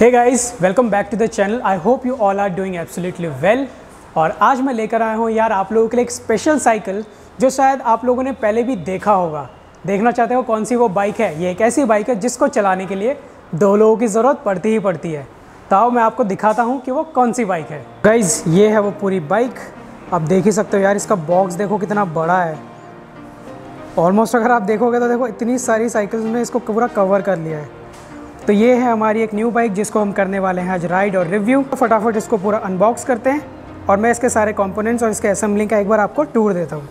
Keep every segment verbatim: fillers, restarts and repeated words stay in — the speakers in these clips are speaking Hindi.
Hey guys, welcome back to the channel. I hope you all are doing absolutely well. और आज मैं लेकर आया हूँ यार आप लोगों के लिए एक स्पेशल साइकिल जो शायद आप लोगों ने पहले भी देखा होगा। देखना चाहते हो कौन सी वो बाइक है? ये एक ऐसी बाइक है जिसको चलाने के लिए दो लोगों की ज़रूरत पड़ती ही पड़ती है। तो आओ मैं आपको दिखाता हूँ कि वो कौन सी बाइक है। गाइज़, ये है वो पूरी बाइक। आप देख ही सकते हो यार, इसका बॉक्स देखो कितना बड़ा है। ऑलमोस्ट अगर आप देखोगे तो देखो इतनी सारी साइकिल्स में इसको पूरा कवर कर लिया है। तो ये है हमारी एक न्यू बाइक जिसको हम करने वाले हैं आज राइड और रिव्यू। तो फटाफट इसको पूरा अनबॉक्स करते हैं और मैं इसके सारे कंपोनेंट्स और इसके असेंबलिंग का एक बार आपको टूर देता हूँ।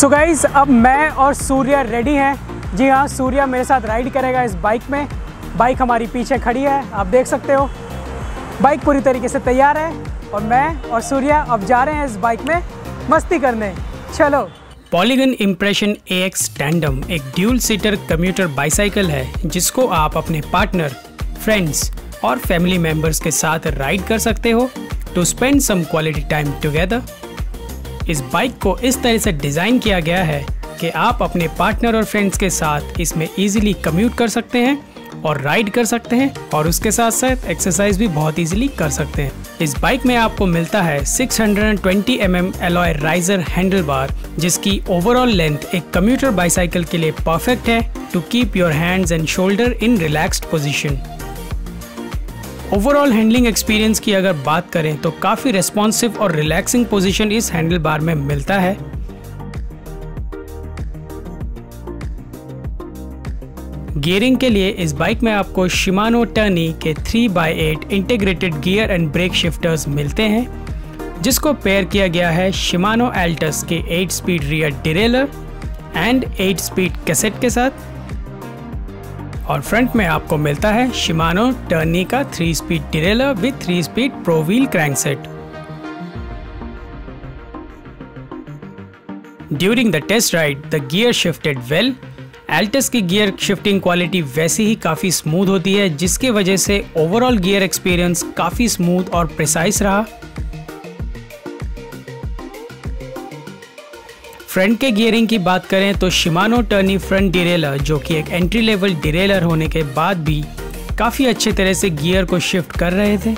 सो so गाइज़, अब मैं और सूर्या रेडी हैं। जी हाँ, सूर्या मेरे साथ राइड करेगा इस बाइक में। बाइक हमारी पीछे खड़ी है, आप देख सकते हो। बाइक पूरी तरीके से तैयार है और मैं और सूर्या अब जा रहे हैं इस बाइक में मस्ती करने। चलो। Polygon impression A X tandem एक ड्यूल सीटर कम्यूटर बाईसाइकिल है जिसको आप अपने पार्टनर, फ्रेंड्स और फैमिली मेम्बर्स के साथ राइड कर सकते हो to spend some quality time together. इस बाइक को इस तरह से डिज़ाइन किया गया है कि आप अपने पार्टनर और फ्रेंड्स के साथ इसमें इजीली कम्यूट कर सकते हैं और राइड कर सकते हैं और उसके साथ साथ एक्सरसाइज भी बहुत इजीली कर सकते हैं। इस बाइक में आपको मिलता है six hundred twenty M M alloy riser handle bar जिसकी ओवरऑल लेंथ एक कम्यूटर बाईसाइकिल के लिए परफेक्ट है to keep your hands and shoulder in relaxed position. Overall handling experience की अगर बात करें तो काफ़ी रेस्पॉन्सिव और रिलैक्सिंग पोजीशन इस हैंडल बार में मिलता है। गियरिंग के लिए इस बाइक में आपको शिमानो टर्नी के three by eight integrated gear and brake shifters मिलते हैं जिसको पेयर किया गया है शिमानो एल्टस के eight speed rear derailleur and eight speed cassette के साथ। और फ्रंट में आपको मिलता है शिमानो टर्नी का three speed derailleur with three speed pro wheel crankset. During the test ride the gear shifted well. Altus की गियर शिफ्टिंग क्वालिटी वैसे ही काफ़ी स्मूथ होती है जिसकी वजह से ओवरऑल गियर एक्सपीरियंस काफ़ी स्मूथ और प्रिसाइज रहा। फ्रंट के गियरिंग की बात करें तो शिमानो टर्नी फ्रंट डिरेलर जो कि एक एंट्री लेवल डिरेलर होने के बाद भी काफ़ी अच्छे तरह से गियर को शिफ्ट कर रहे थे।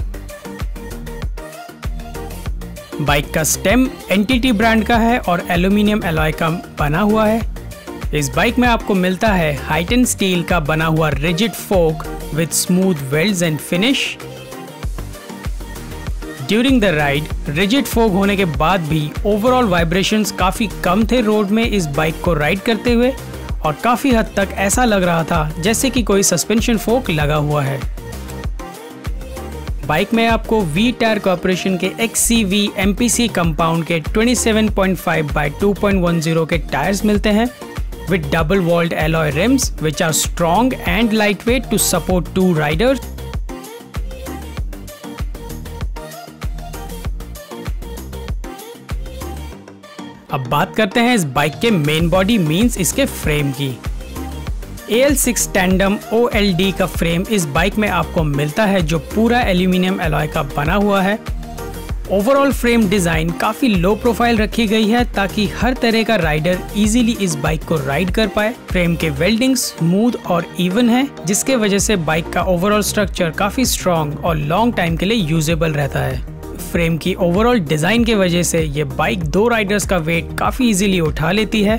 बाइक का स्टेम एनटीटी ब्रांड का है और एल्यूमिनियम एलॉय का बना हुआ है। इस बाइक में आपको मिलता है हाइटन स्टील का बना हुआ rigid fork with smooth welds and finish. During the ride rigid fork होने के बाद भी ओवरऑल वाइब्रेशंस काफ़ी कम थे रोड में इस बाइक को राइड करते हुए और काफ़ी हद तक ऐसा लग रहा था जैसे कि कोई सस्पेंशन फोक लगा हुआ है। बाइक में आपको वी-टायर कॉर्पोरेशन के X C V M P C compound के twenty seven point five by two point one zero के टायर्स मिलते हैं with double walled alloy rims which are strong and lightweight to support two riders. अब बात करते हैं इस बाइक के मेन बॉडी मीन्स इसके फ्रेम की। A L six tandem O L D का फ्रेम इस बाइक में आपको मिलता है जो पूरा एल्यूमिनियम एलॉय का बना हुआ है। ओवरऑल फ्रेम डिज़ाइन काफ़ी लो प्रोफाइल रखी गई है ताकि हर तरह का राइडर इजीली इस बाइक को राइड कर पाए। फ्रेम के वेल्डिंग स्मूथ और इवन है जिसके वजह से बाइक का ओवरऑल स्ट्रक्चर काफ़ी स्ट्रॉन्ग और लॉन्ग टाइम के लिए यूजेबल रहता है। फ्रेम की ओवरऑल डिज़ाइन के वजह से ये बाइक दो राइडर्स का वेट काफ़ी इजीली उठा लेती है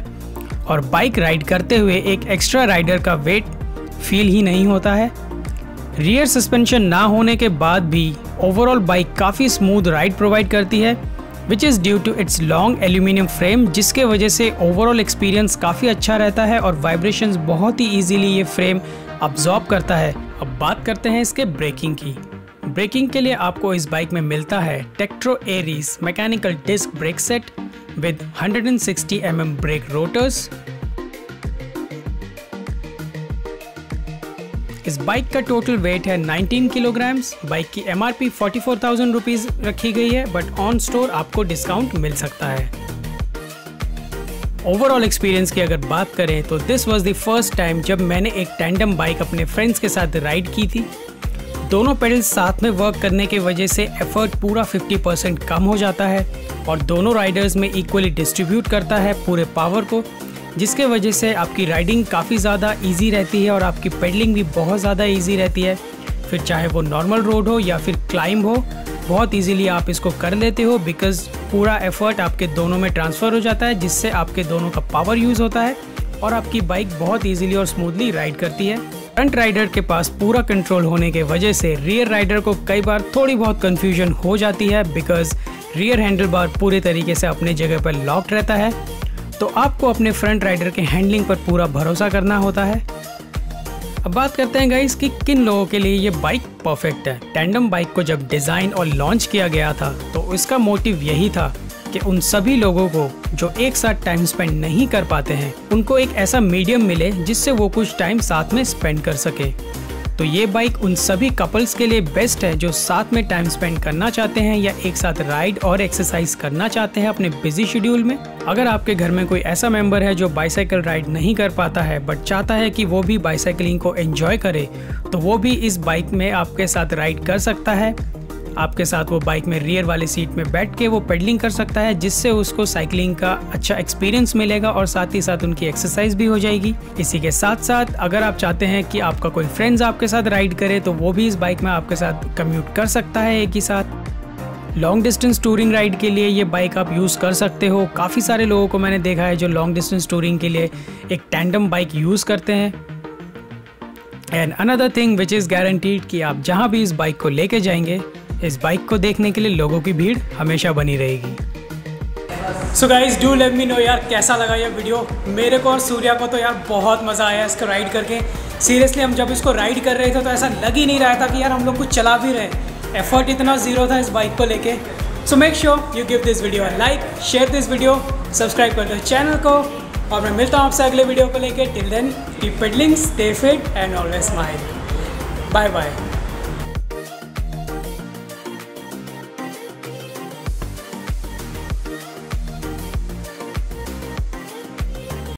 और बाइक राइड करते हुए एक एक्स्ट्रा राइडर का वेट फील ही नहीं होता है। रियर सस्पेंशन ना होने के बाद भी ओवरऑल बाइक काफ़ी स्मूथ राइड प्रोवाइड करती है which is due to its long aluminium frame जिसके वजह से ओवरऑल एक्सपीरियंस काफ़ी अच्छा रहता है और वाइब्रेशंस बहुत ही ईजीली ये फ्रेम अब्जॉर्ब करता है। अब बात करते हैं इसके ब्रेकिंग की। ब्रेकिंग के लिए आपको इस बाइक में मिलता है Tektro Aries mechanical disc brake set with one sixty m m brake rotors. इस बाइक का टोटल वेट है नाइनटीन किलोग्राम्स। बाइक की M R P forty four thousand rupees रखी गई है बट ऑन स्टोर आपको डिस्काउंट मिल सकता है। ओवरऑल एक्सपीरियंस की अगर बात करें तो this was the first time जब मैंने एक टैंडम बाइक अपने फ्रेंड्स के साथ राइड की थी। दोनों पेडल्स साथ में वर्क करने की वजह से एफर्ट पूरा फिफ्टी परसेंट कम हो जाता है और दोनों राइडर्स में इक्वली डिस्ट्रीब्यूट करता है पूरे पावर को, जिसके वजह से आपकी राइडिंग काफ़ी ज़्यादा इजी रहती है और आपकी पेडलिंग भी बहुत ज़्यादा इजी रहती है। फिर चाहे वो नॉर्मल रोड हो या फिर क्लाइंब हो, बहुत इजीली आप इसको कर लेते हो बिकॉज़ पूरा एफर्ट आपके दोनों में ट्रांसफ़र हो जाता है, जिससे आपके दोनों का पावर यूज़ होता है और आपकी बाइक बहुत इजीली और स्मूथली राइड करती है। फ्रंट राइडर के पास पूरा कंट्रोल होने के वजह से रियर राइडर को कई बार थोड़ी बहुत कन्फ्यूजन हो जाती है बिकॉज़ रियर हैंडल बार पूरे तरीके से अपने जगह पर लॉक रहता है, तो आपको अपने फ्रंट राइडर के हैंडलिंग पर पूरा भरोसा करना होता है। अब बात करते हैं गाइस कि किन लोगों के लिए ये बाइक परफेक्ट है। टैंडम बाइक को जब डिज़ाइन और लॉन्च किया गया था तो इसका मोटिव यही था कि उन सभी लोगों को जो एक साथ टाइम स्पेंड नहीं कर पाते हैं, उनको एक ऐसा मीडियम मिले जिससे वो कुछ टाइम साथ में स्पेंड कर सके। तो ये बाइक उन सभी कपल्स के लिए बेस्ट है जो साथ में टाइम स्पेंड करना चाहते हैं या एक साथ राइड और एक्सरसाइज करना चाहते हैं अपने बिजी शेड्यूल में। अगर आपके घर में कोई ऐसा मेंबर है जो बाइसाइकिल राइड नहीं कर पाता है बट चाहता है कि वो भी बाइसाइकिलिंग को एंजॉय करे, तो वो भी इस बाइक में आपके साथ राइड कर सकता है। आपके साथ वो बाइक में रियर वाली सीट में बैठ के वो पेडलिंग कर सकता है, जिससे उसको साइकिलिंग का अच्छा एक्सपीरियंस मिलेगा और साथ ही साथ उनकी एक्सरसाइज भी हो जाएगी। इसी के साथ साथ अगर आप चाहते हैं कि आपका कोई फ्रेंड्स आपके साथ राइड करे, तो वो भी इस बाइक में आपके साथ कम्यूट कर सकता है। एक ही साथ लॉन्ग डिस्टेंस टूरिंग राइड के लिए ये बाइक आप यूज़ कर सकते हो। काफ़ी सारे लोगों को मैंने देखा है जो लॉन्ग डिस्टेंस टूरिंग के लिए एक टैंडम बाइक यूज़ करते हैं। And another thing which is guaranteed कि आप जहाँ भी इस बाइक को लेके जाएंगे, इस बाइक को देखने के लिए लोगों की भीड़ हमेशा बनी रहेगी। So guys do let me know यार कैसा लगा ये वीडियो। मेरे को और सूर्या को तो यार बहुत मज़ा आया इसको राइड करके। सीरियसली हम जब इसको राइड कर रहे थे तो ऐसा लग ही नहीं रहा था कि यार हम लोग कुछ चला भी रहे। एफर्ट इतना ज़ीरो था इस बाइक को लेके। So make sure you give this video a like, share this video, subscribe कर दो चैनल को और मैं मिलता हूँ आपसे अगले वीडियो को लेकर। Till then keep pedalling, stay fit and always smile. Bye bye.